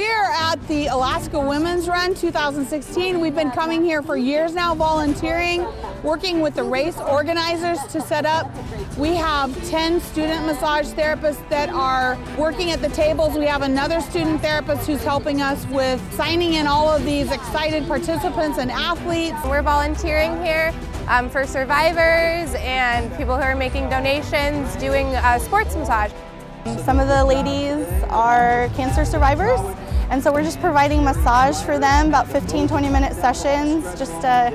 We are at the Alaska Women's Run 2016. We've been coming here for years now, volunteering, working with the race organizers to set up. We have 10 student massage therapists that are working at the tables. We have another student therapist who's helping us with signing in all of these excited participants and athletes. We're volunteering here for survivors and people who are making donations, doing sports massage. Some of the ladies are cancer survivors, and so we're just providing massage for them, about 15-20 minute sessions, just to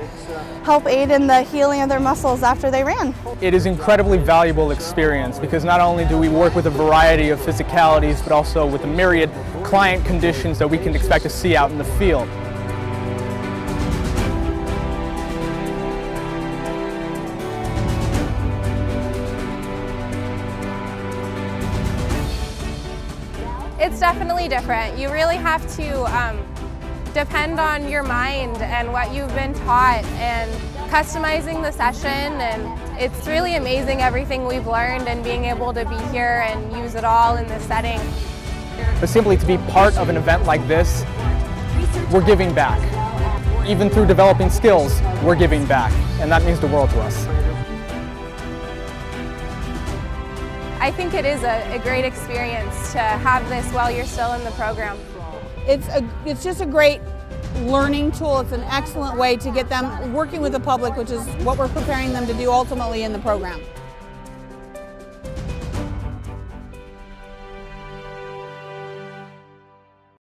help aid in the healing of their muscles after they ran. It is an incredibly valuable experience because not only do we work with a variety of physicalities, but also with the myriad client conditions that we can expect to see out in the field. It's definitely different. You really have to depend on your mind and what you've been taught and customizing the session, and it's really amazing everything we've learned and being able to be here and use it all in this setting. But simply to be part of an event like this, we're giving back. Even through developing skills, we're giving back, and that means the world to us. I think it is a great experience to have this while you're still in the program. It's just a great learning tool. It's an excellent way to get them working with the public, which is what we're preparing them to do ultimately in the program.